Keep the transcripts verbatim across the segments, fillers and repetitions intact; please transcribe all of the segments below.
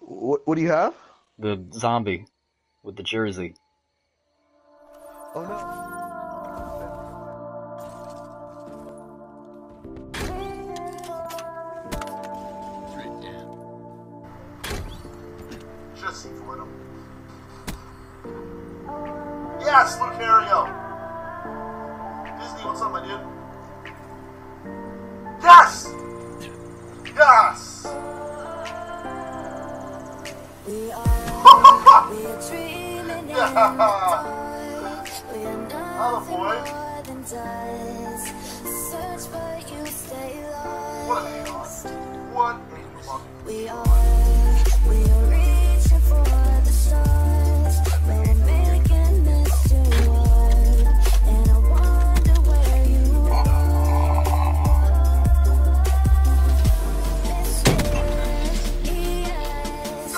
What, what do you have? The zombie with the jersey. Oh no. Yes, Lucario! Disney, what's up, my dude? Yes! Yes! Oh, boy. What a chaos. What a chaos. We are reaching for the stars.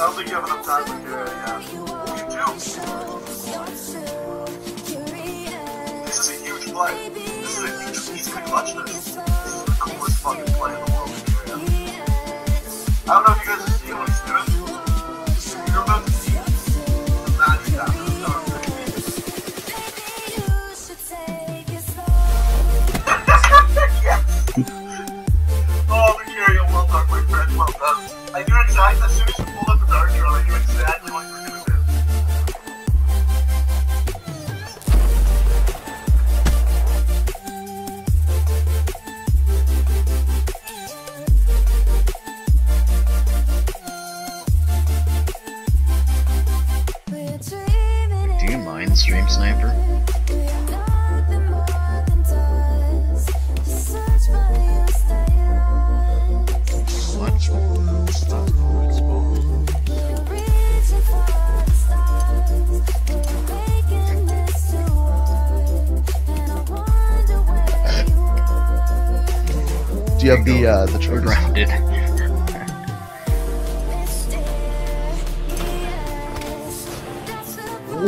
I don't think you have enough time with your, yeah. You do? This is a huge play. This is a huge piece of the clutchness. This is the coolest fucking play in the world, yeah. I don't know if you guys are seeing what he's doing. You're about to see the magic happen. Oh, Lucario, well done, my friend, well done. I do exactly as soon as you pulled up the dark drill, I knew exactly what you were going to do. Do you have the, uh, the triggers? Grounded.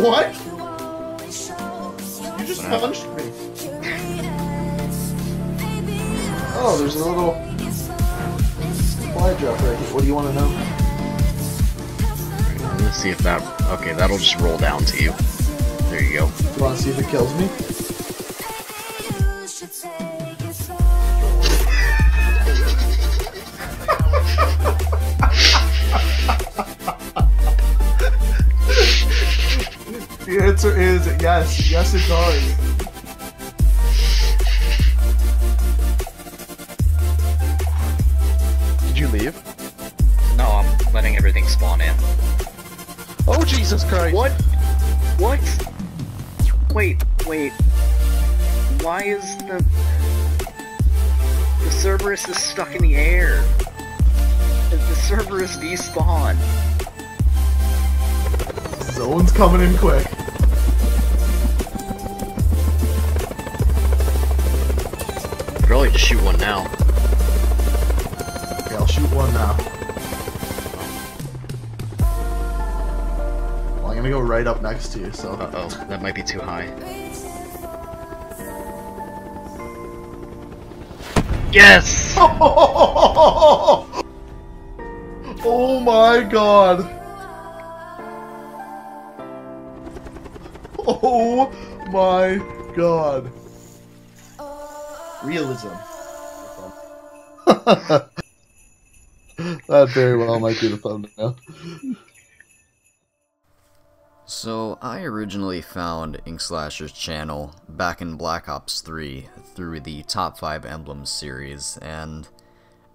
What? You just punched me. Oh, there's a little fly drop right here. What do you want to know? Right, let's see if that... Okay, that'll just roll down to you. There you go. You want to see if it kills me? The answer is yes. Yes, it does. Did you leave? No, I'm letting everything spawn in. Oh, Jesus Christ! What? What? Wait, wait. Why is the... The Cerberus is stuck in the air. The Cerberus despawned. Someone's coming in quick. Probably just shoot one now. Okay, I'll shoot one now. Well, I'm gonna go right up next to you, so... Uh-oh, that might be too high. Yes! Oh my god! Oh my god. Realism. That very well might be the thumbnail. So, I originally found Inkslasher's channel back in Black Ops three through the Top five Emblems series, and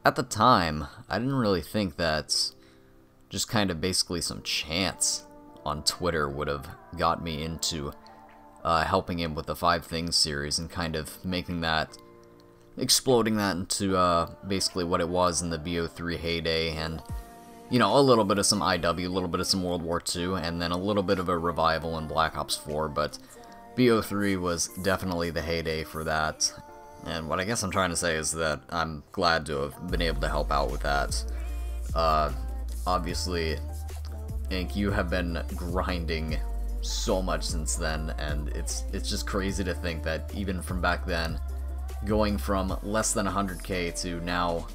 at the time, I didn't really think that just kind of basically some chance on Twitter would have got me into uh, helping him with the Five Things series and kind of making that, exploding that into uh, basically what it was in the B O three heyday, and you know, a little bit of some I W, a little bit of some World War Two, and then a little bit of a revival in Black Ops four, but B O three was definitely the heyday for that. And what I guess I'm trying to say is that I'm glad to have been able to help out with that. Uh, obviously, Ink, you have been grinding so much since then, and it's it's just crazy to think that even from back then, going from less than one hundred K to now,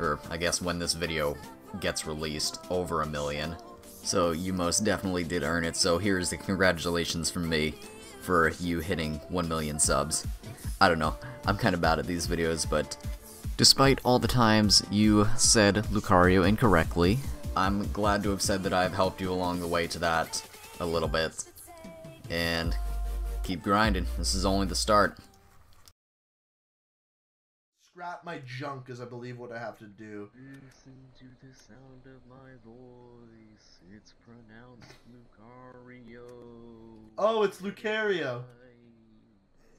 or I guess when this video gets released over a million. So you most definitely did earn it, so here's the congratulations from me for you hitting one million subs. I don't know, I'm kind of bad at these videos, but despite all the times you said Lucario incorrectly, I'm glad to have said that I've helped you along the way to that a little bit. And keep grinding, this is only the start. Scrap my junk is I believe what I have to do. Listen to the sound of my voice, it's pronounced Lucario. Oh, it's Lucario.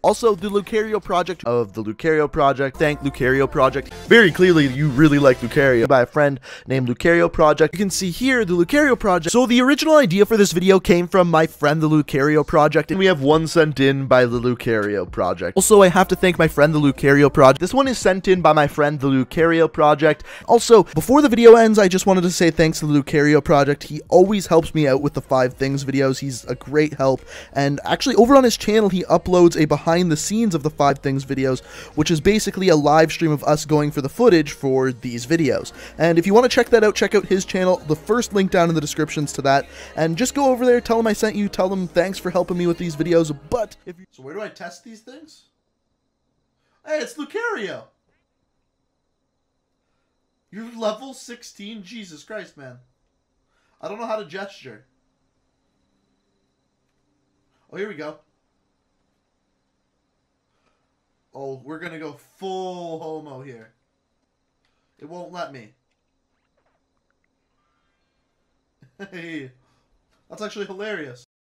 Also, the Lucario Project of the Lucario Project. Thank Lucario Project. Very clearly, you really like Lucario. By a friend named Lucario Project. You can see here, the Lucario Project. So the original idea for this video came from my friend, the Lucario Project. And we have one sent in by the Lucario Project. Also, I have to thank my friend, the Lucario Project. This one is sent in by my friend, the Lucario Project. Also, before the video ends, I just wanted to say thanks to the Lucario Project. He always helps me out with the Five Things videos. He's a great help. And actually, over on his channel, he uploads a behind the scenes of the Five Things videos, which is basically a live stream of us going for the footage for these videos. And if you want to check that out, check out his channel, the first link down in the descriptions to that, and just go over there, tell him I sent you, tell him thanks for helping me with these videos, but if you... So where do I test these things? Hey, it's Lucario! You're level sixteen? Jesus Christ, man. I don't know how to gesture. Oh, here we go. Oh, we're gonna go full homo here. It won't let me. Hey, that's actually hilarious.